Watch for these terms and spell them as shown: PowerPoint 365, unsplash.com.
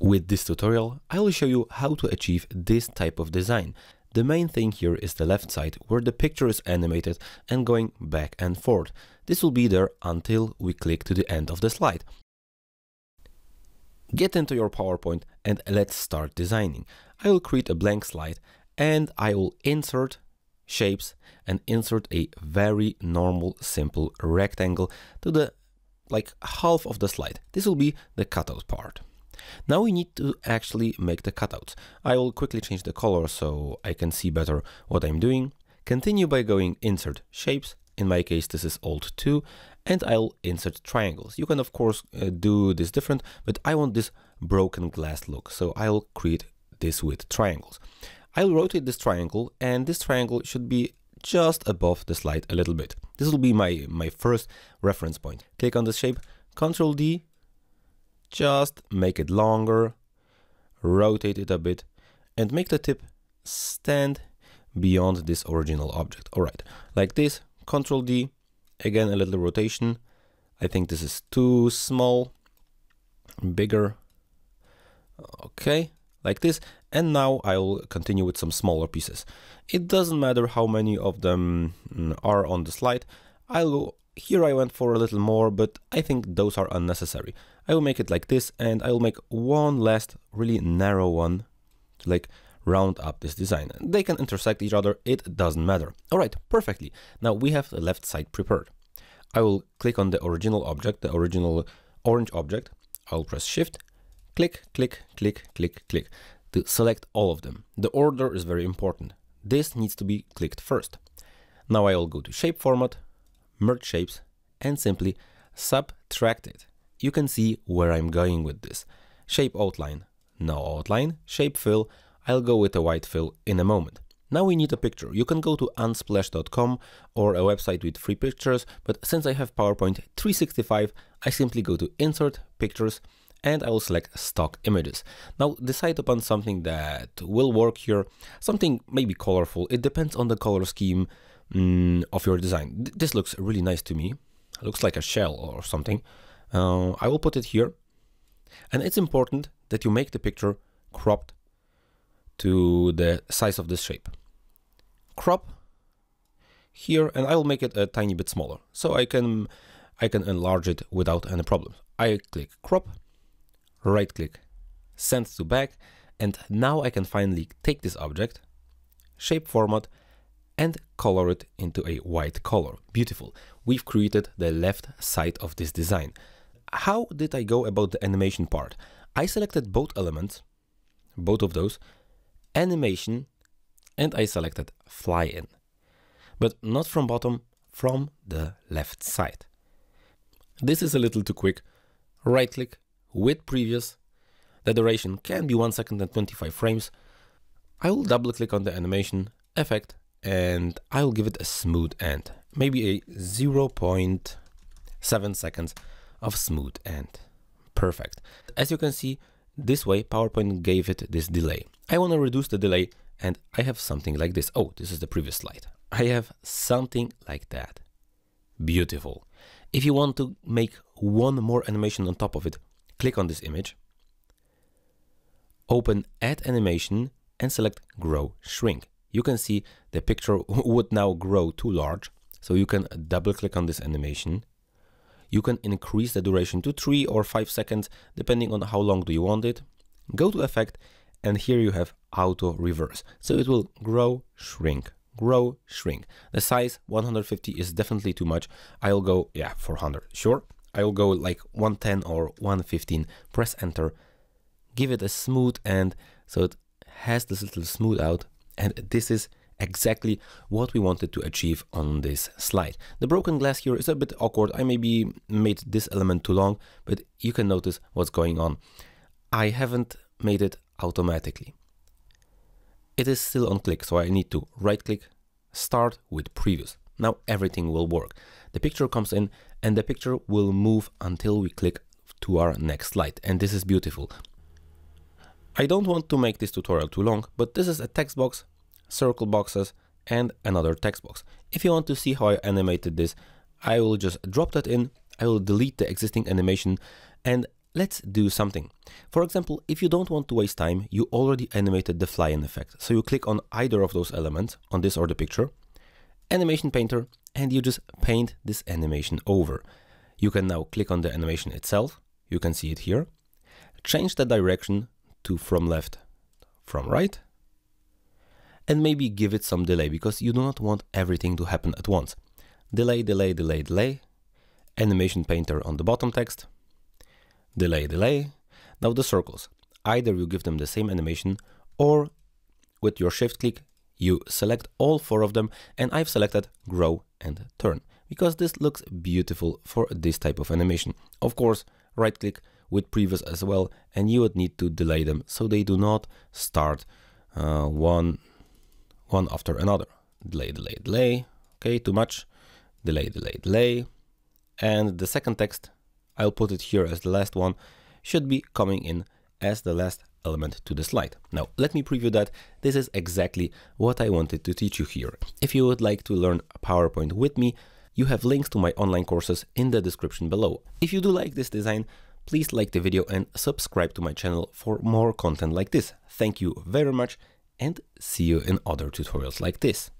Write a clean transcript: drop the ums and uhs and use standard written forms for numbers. With this tutorial, I will show you how to achieve this type of design. The main thing here is the left side, where the picture is animated and going back and forth. This will be there until we click to the end of the slide. Get into your PowerPoint and let's start designing. I will create a blank slide and I will insert shapes and insert a very normal, simple rectangle to the half of the slide. This will be the cutout part. Now we need to actually make the cutouts. I will quickly change the color so I can see better what I'm doing. Continue by going insert shapes. In my case, this is Alt 2, and I'll insert triangles. You can of course do this different, but I want this broken glass look. So I'll create this with triangles. I'll rotate this triangle, and this triangle should be just above the slide a little bit. This will be my first reference point. Click on the shape, Ctrl D, just make it longer, rotate it a bit, and make the tip stand beyond this original object. All right, like this, Ctrl D, again a little rotation. I think this is too small, bigger. Okay, like this. And now I'll continue with some smaller pieces. It doesn't matter how many of them are on the slide. Here I went for a little more, but I think those are unnecessary. I will make it like this, and I will make one last really narrow one to round up this design. They can intersect each other, it doesn't matter. All right, perfectly. Now we have the left side prepared. I will click on the original object, the original orange object. I'll press Shift, click, click, click, click, click to select all of them. The order is very important. This needs to be clicked first. Now I will go to Shape Format, Merge Shapes, and simply subtract it. You can see where I'm going with this. Shape Outline, no outline, Shape Fill. I'll go with a white fill in a moment. Now we need a picture. You can go to unsplash.com or a website with free pictures, but since I have PowerPoint 365, I simply go to Insert, Pictures, and I will select Stock Images. Now decide upon something that will work here, something maybe colorful. It depends on the color scheme of your design. This looks really nice to me. It looks like a shell or something. I will put it here. And it's important that you make the picture cropped to the size of this shape. Crop here, and I will make it a tiny bit smaller so I can enlarge it without any problem. I click Crop, right click, Send to Back, and now I can finally take this object, Shape Format, and color it into a white color. Beautiful. We've created the left side of this design. How did I go about the animation part? I selected both elements, both of those, animation, and I selected fly in. But not from bottom, from the left side. This is a little too quick. Right click with previous. The duration can be 1 second and 25 frames. I will double click on the animation effect, and I'll give it a smooth end, maybe a 0.7 seconds of smooth end. Perfect. As you can see, this way PowerPoint gave it this delay. I want to reduce the delay, and I have something like this. Oh, this is the previous slide. I have something like that. Beautiful. If you want to make one more animation on top of it, click on this image, open Add Animation, and select Grow Shrink. You can see the picture would now grow too large, so you can double click on this animation. You can increase the duration to 3 or 5 seconds, depending on how long do you want it. Go to Effect, and here you have Auto Reverse. So it will grow, shrink, grow, shrink. The size 150 is definitely too much. I'll go, 400, sure. I'll go 110 or 115, press Enter. Give it a smooth end, so it has this little smooth out. And this is exactly what we wanted to achieve on this slide. The broken glass here is a bit awkward. I maybe made this element too long, but you can notice what's going on. I haven't made it automatically. It is still on click, so I need to right click, start with previous. Now everything will work. The picture comes in, and the picture will move until we click to our next slide. And this is beautiful. I don't want to make this tutorial too long, but this is a text box, circle boxes, and another text box. If you want to see how I animated this, I will just drop that in. I will delete the existing animation, and Let's do something. For example, if you don't want to waste time, you already animated the fly-in effect. So you click on either of those elements, on this or the picture, animation painter, and you just paint this animation over. You can now click on the animation itself. You can see it here. Change the direction to from left, from right, and maybe give it some delay because you do not want everything to happen at once. Delay, delay, delay, delay, animation painter on the bottom text, delay, delay. Now the circles, either you give them the same animation or with your shift click, you select all four of them, and I've selected grow and turn because this looks beautiful for this type of animation. Of course, right click with previous as well, and you would need to delay them so they do not start one after another. Delay, delay, delay, okay, too much. Delay, delay, delay. And the second text, I'll put it here as the last one, should be coming in as the last element to the slide. Now, let me preview that. This is exactly what I wanted to teach you here. If you would like to learn PowerPoint with me, you have links to my online courses in the description below. If you do like this design, please like the video and subscribe to my channel for more content like this. Thank you very much and see you in other tutorials like this.